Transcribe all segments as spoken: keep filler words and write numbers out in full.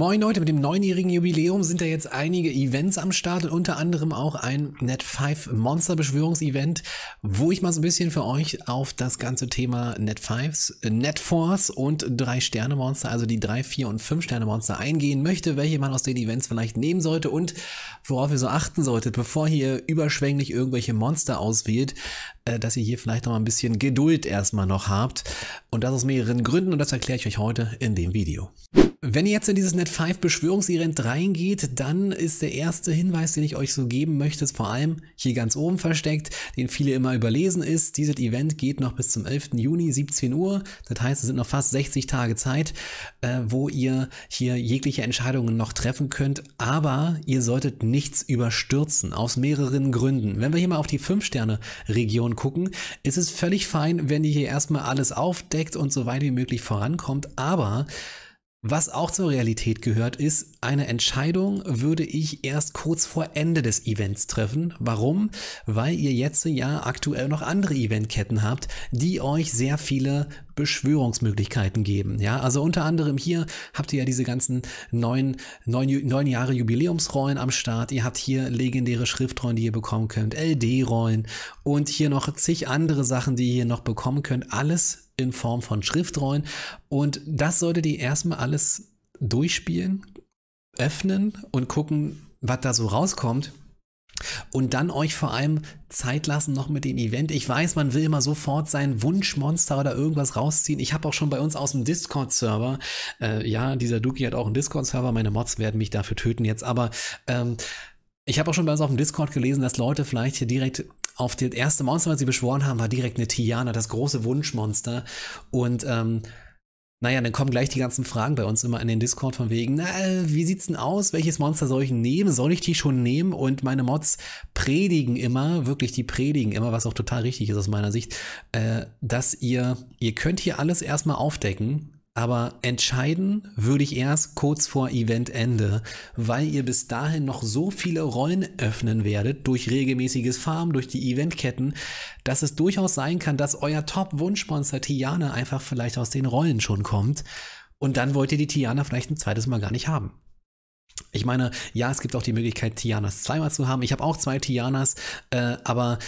Moin Leute, mit dem neunjährigen Jubiläum sind da jetzt einige Events am Start und unter anderem auch ein Net fünf Monster Beschwörungsevent, wo ich mal so ein bisschen für euch auf das ganze Thema Net fünfs, Net fours und drei Sterne Monster, also die drei, vier und fünf Sterne Monster eingehen möchte, welche man aus den Events vielleicht nehmen sollte und worauf ihr so achten solltet, bevor ihr überschwänglich irgendwelche Monster auswählt, dass ihr hier vielleicht noch mal ein bisschen Geduld erstmal noch habt und das aus mehreren Gründen und das erkläre ich euch heute in dem Video. Wenn ihr jetzt in dieses Net fünf Beschwörungsevent reingeht, dann ist der erste Hinweis, den ich euch so geben möchte, vor allem hier ganz oben versteckt, den viele immer überlesen ist. Dieses Event geht noch bis zum elften Juni, siebzehn Uhr. Das heißt, es sind noch fast sechzig Tage Zeit, äh, wo ihr hier jegliche Entscheidungen noch treffen könnt. Aber ihr solltet nichts überstürzen, aus mehreren Gründen. Wenn wir hier mal auf die fünf Sterne Region gucken, ist es völlig fein, wenn ihr hier erstmal alles aufdeckt und so weit wie möglich vorankommt. Aber was auch zur Realität gehört, ist, eine Entscheidung würde ich erst kurz vor Ende des Events treffen. Warum? Weil ihr jetzt ja aktuell noch andere Eventketten habt, die euch sehr viele Beschwörungsmöglichkeiten geben. Ja, also unter anderem hier habt ihr ja diese ganzen neun, neun, neun Jahre Jubiläumsrollen am Start. Ihr habt hier legendäre Schriftrollen, die ihr bekommen könnt, L D-Rollen und hier noch zig andere Sachen, die ihr hier noch bekommen könnt. Alles in Form von Schriftrollen und das solltet ihr erstmal alles durchspielen, öffnen und gucken, was da so rauskommt und dann euch vor allem Zeit lassen noch mit dem Event. Ich weiß, man will immer sofort sein Wunschmonster oder irgendwas rausziehen. Ich habe auch schon bei uns aus dem Discord-Server, äh, ja, dieser Duki hat auch einen Discord-Server, meine Mods werden mich dafür töten jetzt, aber ähm, ich habe auch schon bei uns auf dem Discord gelesen, dass Leute vielleicht hier direkt auf das erste Monster, was sie beschworen haben, war direkt eine Tiana, das große Wunschmonster. Und ähm, naja, dann kommen gleich die ganzen Fragen bei uns immer in den Discord von wegen, na, wie sieht's denn aus? Welches Monster soll ich nehmen? Soll ich die schon nehmen? Und meine Mods predigen immer, wirklich die predigen immer, was auch total richtig ist aus meiner Sicht, äh, dass ihr, ihr könnt hier alles erstmal aufdecken. Aber entscheiden würde ich erst kurz vor Eventende, weil ihr bis dahin noch so viele Rollen öffnen werdet, durch regelmäßiges Farmen, durch die Eventketten, dass es durchaus sein kann, dass euer Top-Wunschmonster Tiana einfach vielleicht aus den Rollen schon kommt und dann wollt ihr die Tiana vielleicht ein zweites Mal gar nicht haben. Ich meine, ja, es gibt auch die Möglichkeit, Tianas zweimal zu haben. Ich habe auch zwei Tianas, äh, aber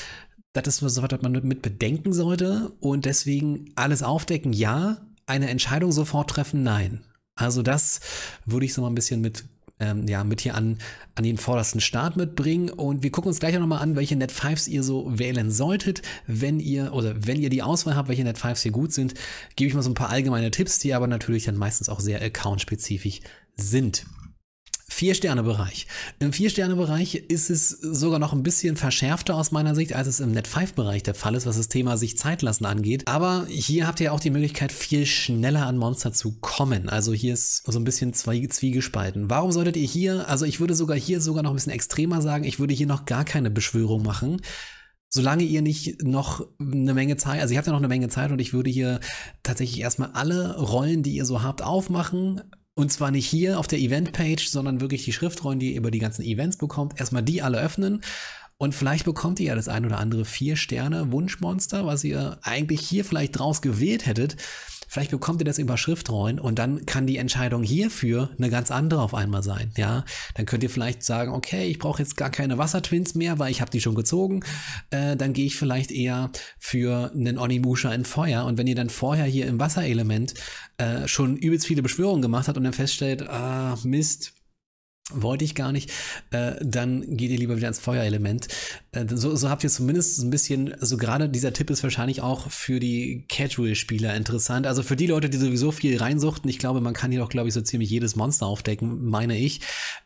das ist was, was man mit bedenken sollte und deswegen alles aufdecken, ja. Eine Entscheidung sofort treffen? Nein. Also das würde ich so mal ein bisschen mit, ähm, ja, mit hier an, an den vordersten Start mitbringen. Und wir gucken uns gleich auch nochmal an, welche Net fünfs ihr so wählen solltet. Wenn ihr, oder wenn ihr die Auswahl habt, welche Net fünfs hier gut sind, gebe ich mal so ein paar allgemeine Tipps, die aber natürlich dann meistens auch sehr account-spezifisch sind. Vier-Sterne-Bereich. Im Vier-Sterne-Bereich ist es sogar noch ein bisschen verschärfter aus meiner Sicht, als es im Net fünf Bereich der Fall ist, was das Thema sich Zeit lassen angeht. Aber hier habt ihr auch die Möglichkeit, viel schneller an Monster zu kommen. Also hier ist so ein bisschen zwei zwiegespalten. Warum solltet ihr hier, also ich würde sogar hier sogar noch ein bisschen extremer sagen, ich würde hier noch gar keine Beschwörung machen. Solange ihr nicht noch eine Menge Zeit, also ihr habt ja noch eine Menge Zeit und ich würde hier tatsächlich erstmal alle Rollen, die ihr so habt, aufmachen. Und zwar nicht hier auf der Event-Page, sondern wirklich die Schriftrollen, die ihr über die ganzen Events bekommt. Erstmal die alle öffnen und vielleicht bekommt ihr ja das ein oder andere Vier-Sterne-Wunschmonster, was ihr eigentlich hier vielleicht draus gewählt hättet. Vielleicht bekommt ihr das über Schriftrollen und dann kann die Entscheidung hierfür eine ganz andere auf einmal sein. Ja, dann könnt ihr vielleicht sagen, okay, ich brauche jetzt gar keine Wassertwins mehr, weil ich habe die schon gezogen. Äh, dann gehe ich vielleicht eher für einen Onimusha in Feuer. Und wenn ihr dann vorher hier im Wasserelement äh, schon übelst viele Beschwörungen gemacht habt und dann feststellt, ah, Mist, wollte ich gar nicht, äh, dann geht ihr lieber wieder ins Feuerelement. Äh, so, so habt ihr zumindest ein bisschen, also gerade dieser Tipp ist wahrscheinlich auch für die Casual-Spieler interessant. Also für die Leute, die sowieso viel reinsuchten, ich glaube, man kann hier auch, glaube ich, so ziemlich jedes Monster aufdecken, meine ich,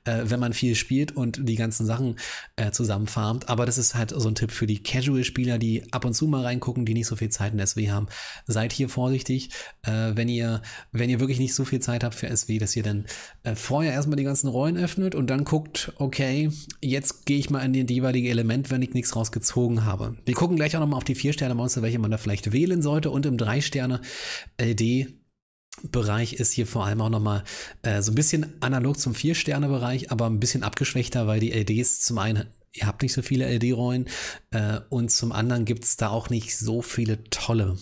äh, wenn man viel spielt und die ganzen Sachen äh, zusammenfarmt. Aber das ist halt so ein Tipp für die Casual-Spieler, die ab und zu mal reingucken, die nicht so viel Zeit in S W haben. Seid hier vorsichtig, äh, wenn ihr, wenn ihr wirklich nicht so viel Zeit habt für S W, dass ihr dann äh, vorher erstmal die ganzen Rollen öffnet und dann guckt, okay, jetzt gehe ich mal in das jeweilige Element, wenn ich nichts rausgezogen habe. Wir gucken gleich auch nochmal auf die Vier-Sterne-Monster, welche man da vielleicht wählen sollte. Und im Drei-Sterne-L D-Bereich ist hier vor allem auch nochmal äh, so ein bisschen analog zum Vier-Sterne-Bereich, aber ein bisschen abgeschwächter, weil die L Ds zum einen, ihr habt nicht so viele L D-Rollen äh, und zum anderen gibt es da auch nicht so viele tolle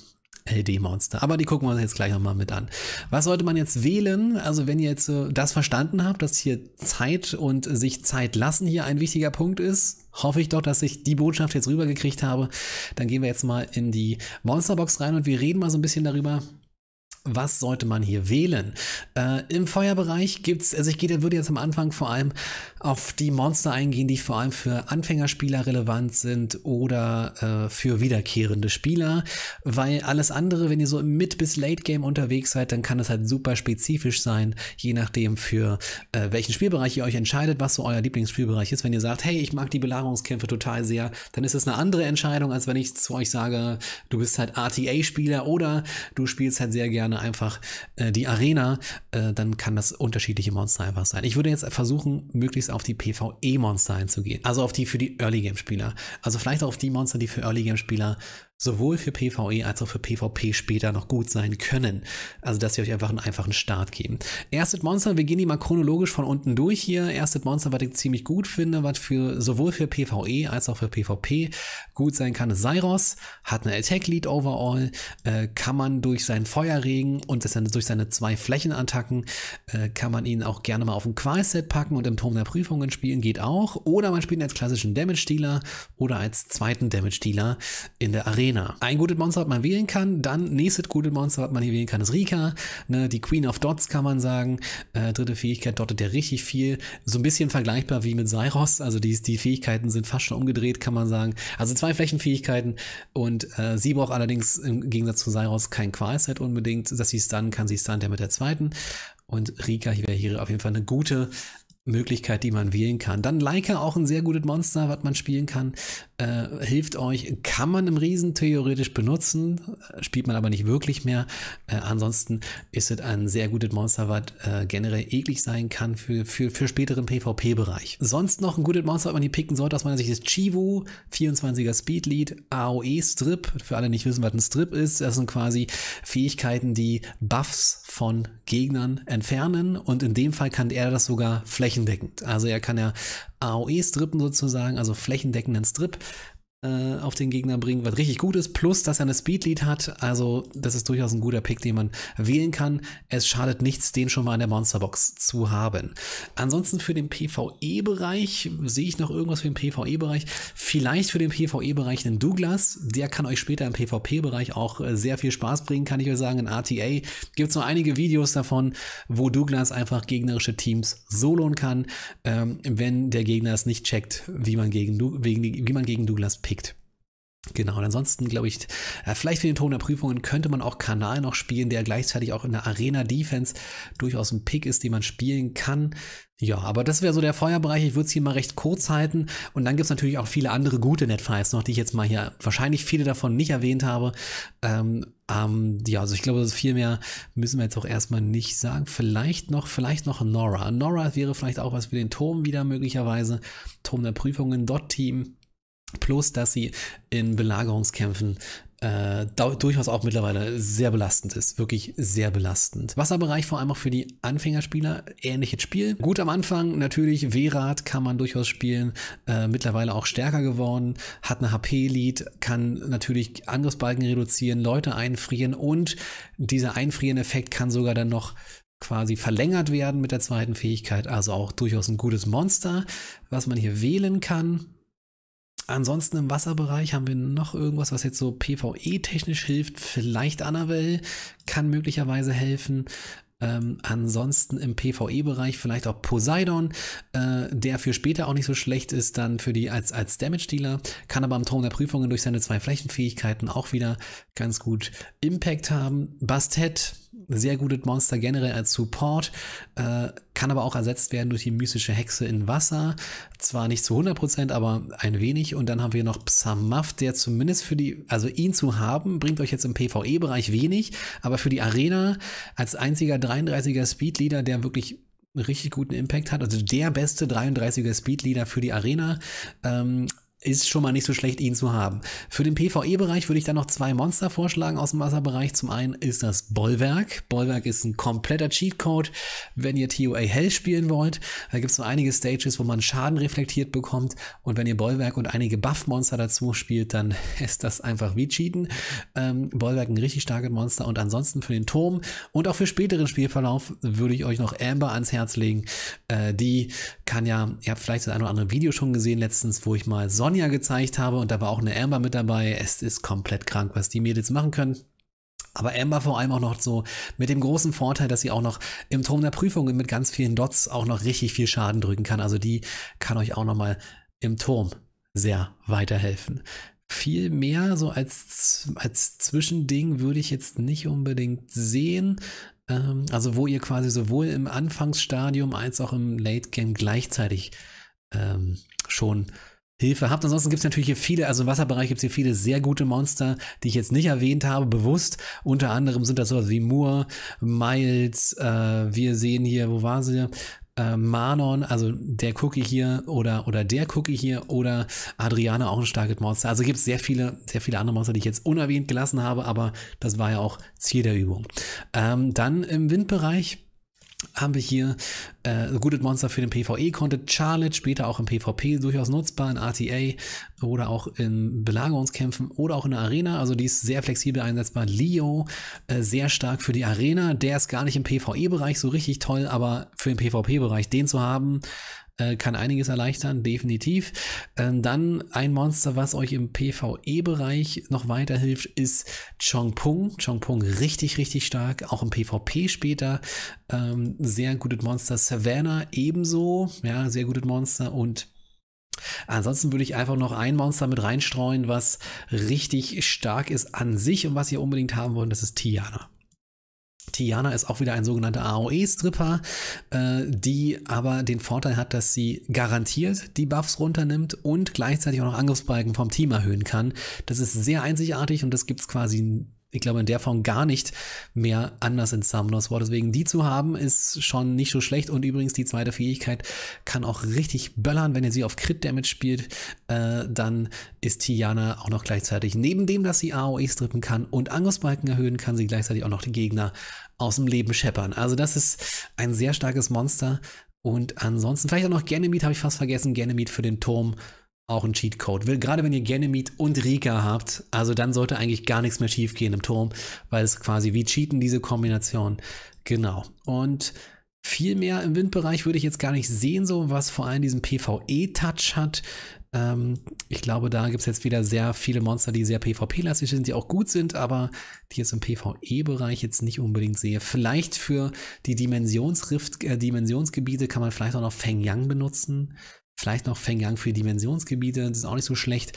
L D-Monster. Aber die gucken wir uns jetzt gleich nochmal mit an. Was sollte man jetzt wählen? Also wenn ihr jetzt äh, das verstanden habt, dass hier Zeit und sich Zeit lassen hier ein wichtiger Punkt ist, hoffe ich doch, dass ich die Botschaft jetzt rübergekriegt habe. Dann gehen wir jetzt mal in die Monsterbox rein und wir reden mal so ein bisschen darüber, was sollte man hier wählen? Äh, Im Feuerbereich gibt es, also ich gehe, würde jetzt am Anfang vor allem auf die Monster eingehen, die vor allem für Anfängerspieler relevant sind oder äh, für wiederkehrende Spieler, weil alles andere, wenn ihr so im Mid- bis Late-Game unterwegs seid, dann kann es halt super spezifisch sein, je nachdem für äh, welchen Spielbereich ihr euch entscheidet, was so euer Lieblingsspielbereich ist. Wenn ihr sagt, hey, ich mag die Belagerungskämpfe total sehr, dann ist es eine andere Entscheidung, als wenn ich zu euch sage, du bist halt R T A-Spieler oder du spielst halt sehr gerne einfach äh, die Arena, äh, dann kann das unterschiedliche Monster einfach sein. Ich würde jetzt versuchen, möglichst auf die PvE-Monster einzugehen, also auf die für die Early-Game-Spieler. Also vielleicht auf die Monster, die für Early-Game-Spieler sowohl für PvE als auch für PvP später noch gut sein können. Also dass sie euch einfach einen einfachen Start geben. Erstes Monster, wir gehen die mal chronologisch von unten durch hier. Erstes Monster, was ich ziemlich gut finde, was für sowohl für PvE als auch für PvP gut sein kann, ist Zyros. Hat eine Attack-Lead overall, äh, kann man durch seinen Feuerregen und das dann durch seine zwei Flächenattacken äh, kann man ihn auch gerne mal auf ein Qualset packen und im Turm der Prüfungen spielen, geht auch. Oder man spielt ihn als klassischen Damage-Dealer oder als zweiten Damage-Dealer in der Arena. Ein gutes Monster, was man wählen kann. Dann nächstes gutes Monster, was man hier wählen kann, ist Rika. Ne, die Queen of Dots kann man sagen. Äh, dritte Fähigkeit, dottet der richtig viel. So ein bisschen vergleichbar wie mit Zyros. Also die, die Fähigkeiten sind fast schon umgedreht, kann man sagen. Also zwei Flächenfähigkeiten. Und äh, sie braucht allerdings im Gegensatz zu Zyros kein Qualset unbedingt. Dass sie stunnen kann, sie stunt ja mit der zweiten. Und Rika wäre hier auf jeden Fall eine gute Möglichkeit, die man wählen kann. Dann Laika, auch ein sehr gutes Monster, was man spielen kann. Äh, hilft euch, kann man im Riesen theoretisch benutzen, spielt man aber nicht wirklich mehr. Äh, ansonsten ist es ein sehr gutes Monster, was äh, generell eklig sein kann für, für, für späteren PvP-Bereich. Sonst noch ein gutes Monster, was man hier picken sollte, aus meiner Sicht ist Chivu, vierundzwanziger Speedlead, A O E-Strip, für alle, die nicht wissen, was ein Strip ist, das sind quasi Fähigkeiten, die Buffs von Gegnern entfernen und in dem Fall kann er das sogar flächendeckend. Flächendeckend. Also er kann ja A O E-Strippen sozusagen, also flächendeckenden Strip äh, auf den Gegner bringen, was richtig gut ist, plus dass er eine Speedlead hat, also das ist durchaus ein guter Pick, den man wählen kann. Es schadet nichts, den schon mal in der Monsterbox zu haben. Ansonsten für den PvE-Bereich, sehe ich noch irgendwas für den PvE-Bereich? Vielleicht für den PvE-Bereich einen Douglas, der kann euch später im PvP-Bereich auch sehr viel Spaß bringen, kann ich euch sagen. In R T A gibt es noch einige Videos davon, wo Douglas einfach gegnerische Teams soloen kann, ähm, wenn der Gegner es nicht checkt, wie man gegen, wie man gegen Douglas pickt. Genau, und ansonsten glaube ich, äh, vielleicht für den Ton der Prüfungen könnte man auch Kanal noch spielen, der gleichzeitig auch in der Arena-Defense durchaus ein Pick ist, den man spielen kann. Ja, aber das wäre so der Feuerbereich. Ich würde es hier mal recht kurz halten. Und dann gibt es natürlich auch viele andere gute Netfiles noch, die ich jetzt mal hier wahrscheinlich viele davon nicht erwähnt habe. Ähm, ähm, ja, also ich glaube, viel mehr müssen wir jetzt auch erstmal nicht sagen. Vielleicht noch, vielleicht noch Nora. Nora wäre vielleicht auch was für den Turm wieder möglicherweise. Turm der Prüfungen, Dot-Team. Plus, dass sie in Belagerungskämpfen äh, durchaus auch mittlerweile sehr belastend ist. Wirklich sehr belastend. Wasserbereich vor allem auch für die Anfängerspieler. Ähnliches Spiel. Gut am Anfang natürlich. W-Rad kann man durchaus spielen. Äh, mittlerweile auch stärker geworden. Hat eine H P-Lead. Kann natürlich Angriffsbalken reduzieren. Leute einfrieren. Und dieser Einfrieren-Effekt kann sogar dann noch quasi verlängert werden mit der zweiten Fähigkeit. Also auch durchaus ein gutes Monster, was man hier wählen kann. Ansonsten im Wasserbereich haben wir noch irgendwas, was jetzt so PvE-technisch hilft. Vielleicht Annabelle kann möglicherweise helfen. Ähm, ansonsten im PvE-Bereich vielleicht auch Poseidon, äh, der für später auch nicht so schlecht ist, dann für die als, als Damage-Dealer, kann aber am Turm der Prüfungen durch seine zwei Flächenfähigkeiten auch wieder ganz gut Impact haben. Bastet, sehr gutes Monster generell als Support, äh, kann aber auch ersetzt werden durch die mystische Hexe in Wasser, zwar nicht zu hundert Prozent, aber ein wenig. Und dann haben wir noch Psamath, der zumindest für die, also ihn zu haben, bringt euch jetzt im PvE-Bereich wenig, aber für die Arena als einziger dreiunddreißiger Speedleader, der wirklich richtig guten Impact hat, also der beste dreiunddreißiger Speedleader für die Arena, ähm, ist schon mal nicht so schlecht, ihn zu haben. Für den PvE-Bereich würde ich dann noch zwei Monster vorschlagen aus dem Wasserbereich. Zum einen ist das Bollwerk. Bollwerk ist ein kompletter Cheatcode, wenn ihr T O A Hell spielen wollt. Da gibt es so einige Stages, wo man Schaden reflektiert bekommt. Und wenn ihr Bollwerk und einige Buff-Monster dazu spielt, dann ist das einfach wie Cheaten. Ähm, Bollwerk ein richtig starkes Monster. Und ansonsten für den Turm und auch für späteren Spielverlauf würde ich euch noch Amber ans Herz legen. Äh, die kann ja, ihr habt vielleicht das ein oder andere Video schon gesehen letztens, wo ich mal Sonnen ja gezeigt habe und da war auch eine Amber mit dabei. Es ist komplett krank, was die Mädels machen können. Aber Amber vor allem auch noch so mit dem großen Vorteil, dass sie auch noch im Turm der Prüfung mit ganz vielen Dots auch noch richtig viel Schaden drücken kann. Also die kann euch auch noch mal im Turm sehr weiterhelfen. Viel mehr so als, als Zwischending würde ich jetzt nicht unbedingt sehen. Ähm, also wo ihr quasi sowohl im Anfangsstadium als auch im Late Game gleichzeitig ähm, schon Hilfe habt. Ansonsten gibt es natürlich hier viele, also im Wasserbereich gibt es hier viele sehr gute Monster, die ich jetzt nicht erwähnt habe, bewusst. Unter anderem sind das sowas wie Moore, Miles, äh, wir sehen hier, wo war sie? Äh, Manon, also der Cookie hier oder, oder der Cookie hier oder Adriana, auch ein starkes Monster. Also gibt es sehr viele, sehr viele andere Monster, die ich jetzt unerwähnt gelassen habe, aber das war ja auch Ziel der Übung. Ähm, dann im Windbereich haben wir hier äh, ein gutes Monster für den PvE-Content. Charlotte, später auch im PvP durchaus nutzbar, in R T A oder auch in Belagerungskämpfen oder auch in der Arena. Also die ist sehr flexibel einsetzbar. Leo, äh, sehr stark für die Arena. Der ist gar nicht im PvE-Bereich so richtig toll, aber für den PvP-Bereich den zu haben, äh, kann einiges erleichtern, definitiv. Ähm, dann ein Monster, was euch im PvE-Bereich noch weiterhilft, ist Chong-Pung. Chong-Pung richtig, richtig stark, auch im PvP später. Ähm, sehr gutes Monster. Savannah ebenso, ja, sehr gutes Monster. Und ansonsten würde ich einfach noch ein Monster mit reinstreuen, was richtig stark ist an sich und was ihr unbedingt haben wollt, das ist Tiana. Tiana ist auch wieder ein sogenannter A O E-Stripper, äh, die aber den Vorteil hat, dass sie garantiert die Buffs runternimmt und gleichzeitig auch noch Angriffsbalken vom Team erhöhen kann. Das ist sehr einzigartig und das gibt es quasi, ich glaube, in der Form gar nicht mehr anders in Summoners War. Deswegen die zu haben, ist schon nicht so schlecht. Und übrigens die zweite Fähigkeit kann auch richtig böllern. Wenn ihr sie auf Crit-Damage spielt, äh, dann ist Tiana auch noch gleichzeitig, neben dem, dass sie A O E strippen kann und Angriffsbalken erhöhen, kann sie gleichzeitig auch noch die Gegner aus dem Leben scheppern. Also das ist ein sehr starkes Monster. Und ansonsten vielleicht auch noch Ganymede, habe ich fast vergessen. Ganymede für den Turm. Auch ein Cheatcode. Gerade wenn ihr Ganymede und Rika habt, also dann sollte eigentlich gar nichts mehr schief gehen im Turm, weil es quasi wie cheaten, diese Kombination. Genau. Und viel mehr im Windbereich würde ich jetzt gar nicht sehen, so was vor allem diesen PvE-Touch hat. Ähm, ich glaube, da gibt es jetzt wieder sehr viele Monster, die sehr PvP-lastig sind, die auch gut sind, aber die jetzt im PvE-Bereich jetzt nicht unbedingt sehe. Vielleicht für die Dimensionsrift, äh, Dimensionsgebiete kann man vielleicht auch noch Feng Yang benutzen. Vielleicht noch Feng Yang für die Dimensionsgebiete, das ist auch nicht so schlecht.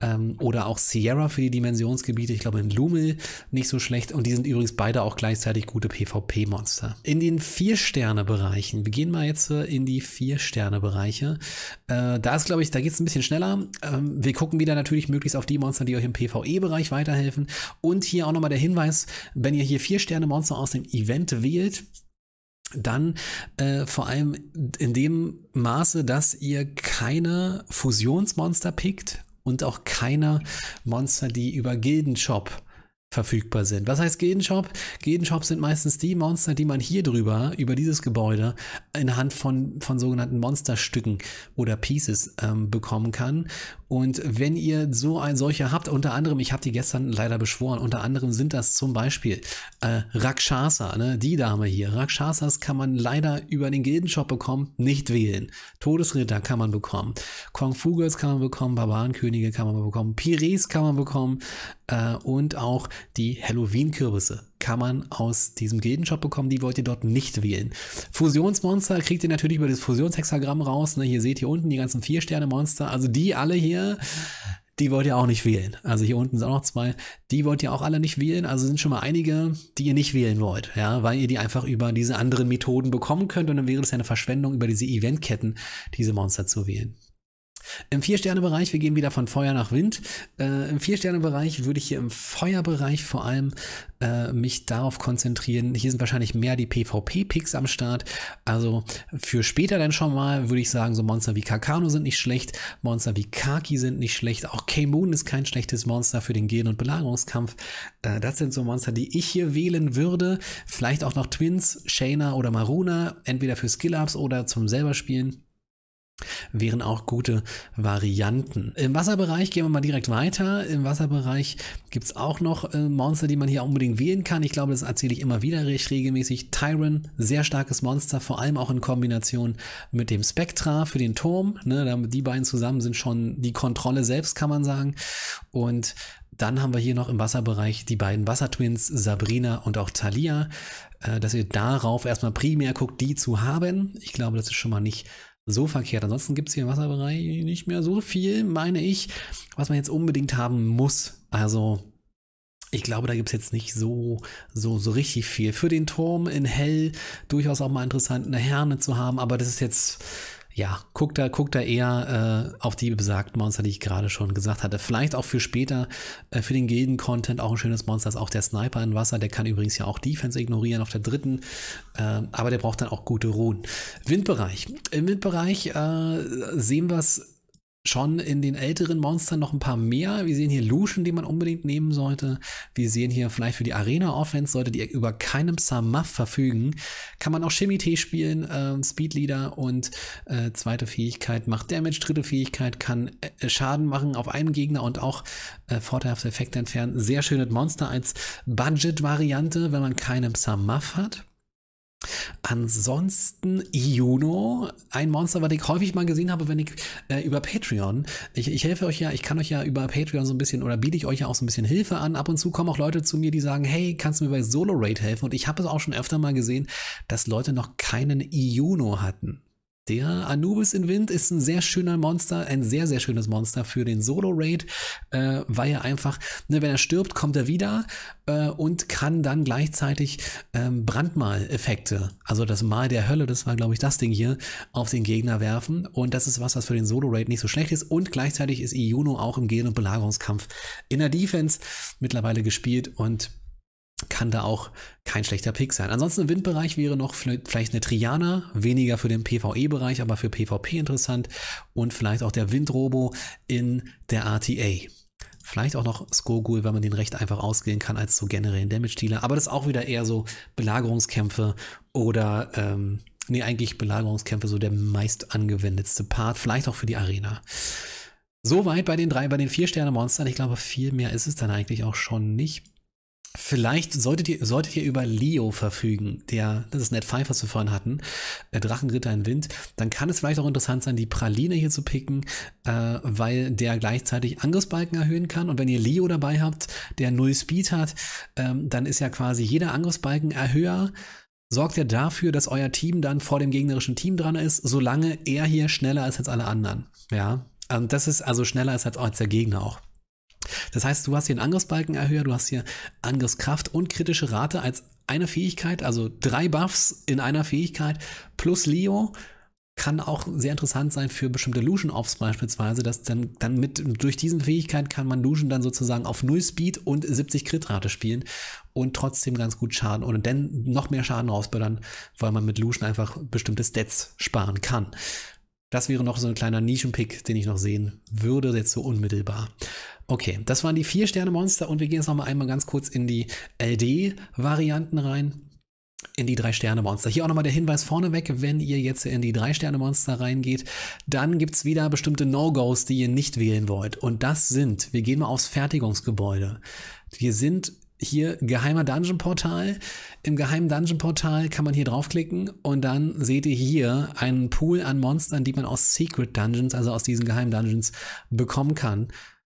Ähm, oder auch Sierra für die Dimensionsgebiete, ich glaube in Lumel nicht so schlecht. Und die sind übrigens beide auch gleichzeitig gute PvP-Monster. In den vier Sterne Bereichen, wir gehen mal jetzt in die vier Sterne Bereiche. Äh, da ist, glaube ich, da geht es ein bisschen schneller. Ähm, wir gucken wieder natürlich möglichst auf die Monster, die euch im PvE-Bereich weiterhelfen. Und hier auch nochmal der Hinweis, wenn ihr hier vier Sterne Monster aus dem Event wählt, dann äh, vor allem in dem Maße, dass ihr keine Fusionsmonster pickt und auch keine Monster, die über Gildenshop verfügbar sind. Was heißt Gildenshop? Gildenshops sind meistens die Monster, die man hier drüber, über dieses Gebäude, in Hand von, von sogenannten Monsterstücken oder Pieces ähm, bekommen kann. Und wenn ihr so ein solche habt, unter anderem, ich habe die gestern leider beschworen, unter anderem sind das zum Beispiel äh, Rakshasa, ne? Die Dame hier. Rakshasas kann man leider über den Gildenshop bekommen, nicht wählen. Todesritter kann man bekommen. Kung-Fu-Girls kann man bekommen, Barbarenkönige kann man bekommen, Pires kann man bekommen äh, und auch die Halloween-Kürbisse kann man aus diesem Gildenshop bekommen, die wollt ihr dort nicht wählen. Fusionsmonster kriegt ihr natürlich über das Fusionshexagramm raus, ne? Hier seht ihr unten die ganzen vier Sterne Monster, also die alle hier, die wollt ihr auch nicht wählen. Also hier unten sind auch noch zwei, die wollt ihr auch alle nicht wählen, also sind schon mal einige, die ihr nicht wählen wollt, ja, weil ihr die einfach über diese anderen Methoden bekommen könnt und dann wäre es ja eine Verschwendung, über diese Eventketten diese Monster zu wählen. Im vier-Sterne-Bereich, wir gehen wieder von Feuer nach Wind. Äh, Im vier-Sterne-Bereich würde ich hier im Feuerbereich vor allem äh, mich darauf konzentrieren. Hier sind wahrscheinlich mehr die PvP-Picks am Start. Also für später dann schon mal würde ich sagen, so Monster wie Kakano sind nicht schlecht, Monster wie Kaki sind nicht schlecht, auch K-Moon ist kein schlechtes Monster für den Gilden- und Belagerungskampf. Äh, das sind so Monster, die ich hier wählen würde. Vielleicht auch noch Twins, Shayna oder Maruna, entweder für Skill-Ups oder zum selber spielen. Wären auch gute Varianten. Im Wasserbereich gehen wir mal direkt weiter. Im Wasserbereich gibt es auch noch äh, Monster, die man hier unbedingt wählen kann. Ich glaube, das erzähle ich immer wieder recht regelmäßig. Tyrann, sehr starkes Monster, vor allem auch in Kombination mit dem Spectra für den Turm. Ne, die beiden zusammen sind schon die Kontrolle selbst, kann man sagen. Und dann haben wir hier noch im Wasserbereich die beiden Wassertwins, Sabrina und auch Thalia. Äh, dass ihr darauf erstmal primär guckt, die zu haben. Ich glaube, das ist schon mal nicht so verkehrt. Ansonsten gibt es hier im Wasserbereich nicht mehr so viel, meine ich, was man jetzt unbedingt haben muss. Also ich glaube, da gibt es jetzt nicht so, so, so richtig viel. Für den Turm in Hell durchaus auch mal interessant, eine Herne zu haben, aber das ist jetzt, ja, guckt da, guckt da eher äh, auf die besagten Monster, die ich gerade schon gesagt hatte. Vielleicht auch für später, äh, für den Gilden-Content auch ein schönes Monster ist auch der Sniper im Wasser. Der kann übrigens ja auch Defense ignorieren auf der dritten, äh, aber der braucht dann auch gute Runen. Windbereich. Im Windbereich äh, sehen wir es schon in den älteren Monstern noch ein paar mehr. Wir sehen hier Lushen, den man unbedingt nehmen sollte. Wir sehen hier vielleicht für die Arena-Offense, sollte die über keinem Psamath verfügen. Kann man auch Shimite spielen, äh, Speedleader und äh, zweite Fähigkeit macht Damage, dritte Fähigkeit kann äh, Schaden machen auf einen Gegner und auch äh, vorteilhafte Effekte entfernen. Sehr schönes Monster als Budget-Variante, wenn man keinen Psamath hat. Ansonsten Iuno, ein Monster, was ich häufig mal gesehen habe, wenn ich äh, über Patreon, ich, ich helfe euch ja, ich kann euch ja über Patreon so ein bisschen oder biete ich euch ja auch so ein bisschen Hilfe an. Ab und zu kommen auch Leute zu mir, die sagen, hey, kannst du mir bei Solo Raid helfen? Und ich habe es auch schon öfter mal gesehen, dass Leute noch keinen Iuno hatten. Der Anubis in Wind ist ein sehr schöner Monster, ein sehr, sehr schönes Monster für den Solo-Raid, äh, weil er einfach, ne, wenn er stirbt, kommt er wieder äh, und kann dann gleichzeitig ähm, Brandmal-Effekte, also das Mal der Hölle, das war, glaube ich, das Ding hier, auf den Gegner werfen. Und das ist was, was für den Solo-Raid nicht so schlecht ist. Und gleichzeitig ist Iuno auch im Gilden- und Belagerungskampf in der Defense mittlerweile gespielt und kann da auch kein schlechter Pick sein. Ansonsten im Windbereich wäre noch vielleicht eine Triana, weniger für den PvE-Bereich, aber für PvP interessant und vielleicht auch der Windrobo in der R T A. Vielleicht auch noch Skogul, weil man den recht einfach ausgehen kann als so generellen Damage-Dealer, aber das ist auch wieder eher so Belagerungskämpfe oder, ähm, nee, eigentlich Belagerungskämpfe, so der meist angewendetste Part, vielleicht auch für die Arena. Soweit bei den drei, bei den Vier-Sterne-Monstern. Ich glaube, viel mehr ist es dann eigentlich auch schon nicht. Vielleicht solltet ihr, solltet ihr über Leo verfügen, der, das ist Net fünf, was wir vorhin hatten, Drachenritter in Wind, dann kann es vielleicht auch interessant sein, die Praline hier zu picken, äh, weil der gleichzeitig Angriffsbalken erhöhen kann und wenn ihr Leo dabei habt, der null Speed hat, ähm, dann ist ja quasi jeder Angriffsbalkenerhöher, sorgt ja dafür, dass euer Team dann vor dem gegnerischen Team dran ist, solange er hier schneller ist als alle anderen, ja, und das ist also schneller ist als, als der Gegner auch. Das heißt, du hast hier einen Angriffsbalkenerhöher, du hast hier Angriffskraft und kritische Rate als eine Fähigkeit, also drei Buffs in einer Fähigkeit plus Leo kann auch sehr interessant sein für bestimmte Luschen-Offs beispielsweise, dass dann, dann mit durch diese Fähigkeit kann man Luschen dann sozusagen auf null Speed und siebzig Crit-Rate spielen und trotzdem ganz gut Schaden oder dann noch mehr Schaden rausböllern, weil man mit Luschen einfach bestimmte Stats sparen kann. Das wäre noch so ein kleiner Nischenpick, den ich noch sehen würde, jetzt so unmittelbar. Okay, das waren die Vier-Sterne-Monster und wir gehen jetzt nochmal einmal ganz kurz in die L D-Varianten rein, in die Drei-Sterne-Monster. Hier auch nochmal der Hinweis vorneweg, wenn ihr jetzt in die Drei-Sterne-Monster reingeht, dann gibt es wieder bestimmte No-Gos, die ihr nicht wählen wollt. Und das sind, wir gehen mal aufs Fertigungsgebäude. Wir sind hier geheimer Dungeon-Portal. Im geheimen Dungeon-Portal kann man hier draufklicken und dann seht ihr hier einen Pool an Monstern, die man aus Secret Dungeons, also aus diesen geheimen Dungeons, bekommen kann.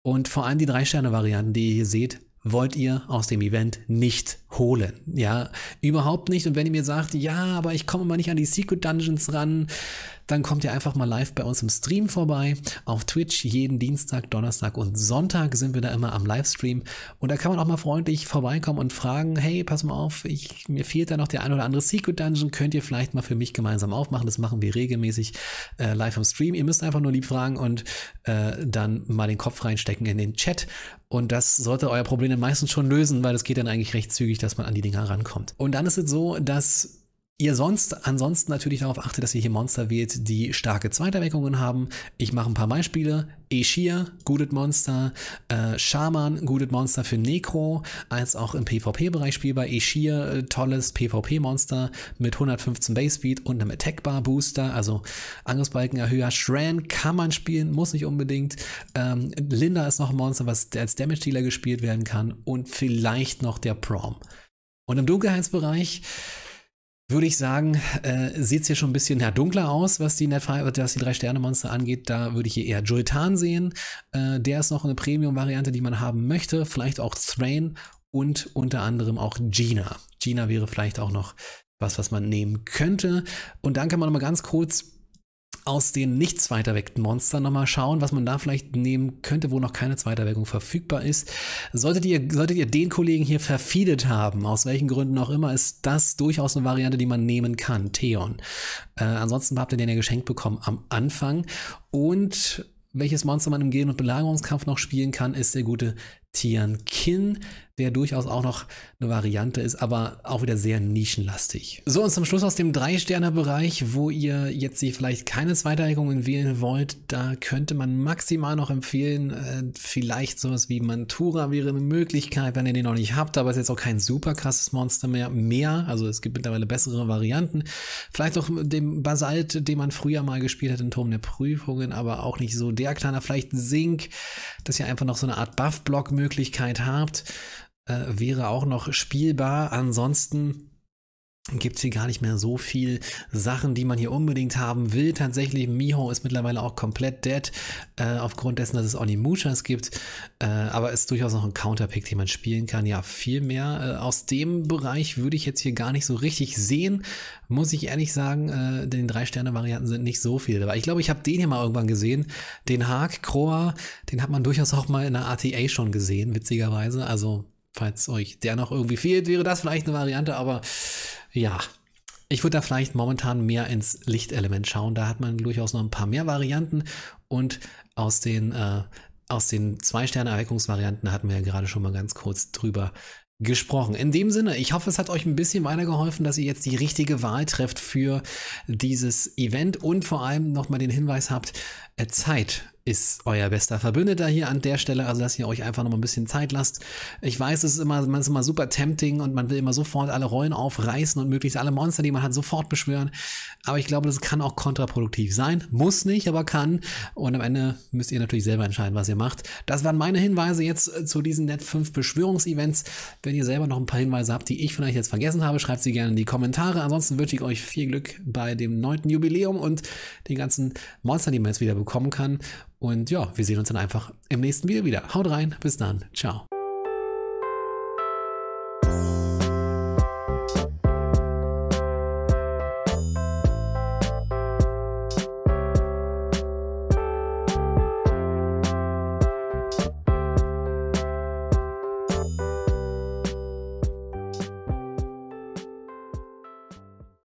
Und vor allem die Drei-Sterne-Varianten, die ihr hier seht, wollt ihr aus dem Event nicht holen. Ja, überhaupt nicht. Und wenn ihr mir sagt, ja, aber ich komme mal nicht an die Secret Dungeons ran, dann kommt ihr einfach mal live bei uns im Stream vorbei. Auf Twitch jeden Dienstag, Donnerstag und Sonntag sind wir da immer am Livestream. Und da kann man auch mal freundlich vorbeikommen und fragen, hey, pass mal auf, ich, mir fehlt da noch der ein oder andere Secret Dungeon. Könnt ihr vielleicht mal für mich gemeinsam aufmachen? Das machen wir regelmäßig äh, live im Stream. Ihr müsst einfach nur lieb fragen und äh, dann mal den Kopf reinstecken in den Chat. Und das sollte euer Problem dann meistens schon lösen, weil das geht dann eigentlich recht zügig, dass man an die Dinger rankommt. Und dann ist es so, dass ihr sonst ansonsten natürlich darauf achtet, dass ihr hier Monster wählt, die starke Zweiterweckungen haben. Ich mache ein paar Beispiele. Eshir, gutes Monster. Äh, Shaman, gutes Monster für Necro, als auch im PvP-Bereich spielbar. Eshir, äh, tolles PvP-Monster mit hundertfünfzehn Base Speed und einem Attack-Bar-Booster, also Angriffsbalkenerhöher. Shran kann man spielen, muss nicht unbedingt. Ähm, Linda ist noch ein Monster, was als Damage-Dealer gespielt werden kann. Und vielleicht noch der Prom. Und im Dunkelheitsbereich würde ich sagen, äh, sieht es hier schon ein bisschen ja, dunkler aus, was die, was die Drei-Sterne-Monster angeht. Da würde ich hier eher Joltan sehen. Äh, der ist noch eine Premium-Variante, die man haben möchte. Vielleicht auch Thrain und unter anderem auch Gina. Gina wäre vielleicht auch noch was, was man nehmen könnte. Und dann kann man nochmal ganz kurz aus den nicht zweiterweckten Monstern nochmal schauen, was man da vielleicht nehmen könnte, wo noch keine Zweiterweckung verfügbar ist. Solltet ihr, solltet ihr den Kollegen hier verfeedet haben, aus welchen Gründen auch immer, ist das durchaus eine Variante, die man nehmen kann, Theon. Äh, ansonsten habt ihr den ja geschenkt bekommen am Anfang. Und welches Monster man im Gehen- und Belagerungskampf noch spielen kann, ist der gute Tianqin, der durchaus auch noch eine Variante ist, aber auch wieder sehr nischenlastig. So, und zum Schluss aus dem Drei-Sterne-Bereich, wo ihr jetzt hier vielleicht keine Zweiterweckungen wählen wollt, da könnte man maximal noch empfehlen, äh, vielleicht sowas wie Mantura wäre eine Möglichkeit, wenn ihr den noch nicht habt, aber ist jetzt auch kein super krasses Monster mehr, mehr, also es gibt mittlerweile bessere Varianten. Vielleicht auch dem Basalt, den man früher mal gespielt hat, in Turm der Prüfungen, aber auch nicht so der kleiner, vielleicht Sink, dass ihr einfach noch so eine Art Buff-Block mögt. Möglichkeit habt, äh, wäre auch noch spielbar. Ansonsten gibt es hier gar nicht mehr so viel Sachen, die man hier unbedingt haben will. Tatsächlich, Miho ist mittlerweile auch komplett dead, äh, aufgrund dessen, dass es Onimushas gibt, äh, aber ist durchaus noch ein Counterpick, den man spielen kann. Ja, viel mehr äh, aus dem Bereich würde ich jetzt hier gar nicht so richtig sehen, muss ich ehrlich sagen, äh, denn Drei-Sterne-Varianten sind nicht so viele dabei. Ich glaube, ich habe den hier mal irgendwann gesehen, den Haag, Kroa, den hat man durchaus auch mal in der A T A schon gesehen, witzigerweise, also falls euch der noch irgendwie fehlt, wäre das vielleicht eine Variante, aber ja, ich würde da vielleicht momentan mehr ins Lichtelement schauen. Da hat man durchaus noch ein paar mehr Varianten. Und aus den, äh, aus den Zwei-Sterne-Erweckungsvarianten hatten wir ja gerade schon mal ganz kurz drüber gesprochen. In dem Sinne, ich hoffe, es hat euch ein bisschen weitergeholfen, dass ihr jetzt die richtige Wahl trefft für dieses Event und vor allem nochmal den Hinweis habt, Zeit ist euer bester Verbündeter hier an der Stelle, also dass ihr euch einfach nochmal ein bisschen Zeit lasst. Ich weiß, es ist immer, man ist immer super tempting und man will immer sofort alle Rollen aufreißen und möglichst alle Monster, die man hat, sofort beschwören. Aber ich glaube, das kann auch kontraproduktiv sein. Muss nicht, aber kann. Und am Ende müsst ihr natürlich selber entscheiden, was ihr macht. Das waren meine Hinweise jetzt zu diesen Net fünf Beschwörungsevents. Wenn ihr selber noch ein paar Hinweise habt, die ich vielleicht jetzt vergessen habe, schreibt sie gerne in die Kommentare. Ansonsten wünsche ich euch viel Glück bei dem neunten Jubiläum und den ganzen Monstern, die man jetzt wieder bekommen kann. Und ja, wir sehen uns dann einfach im nächsten Video wieder. Haut rein, bis dann, ciao.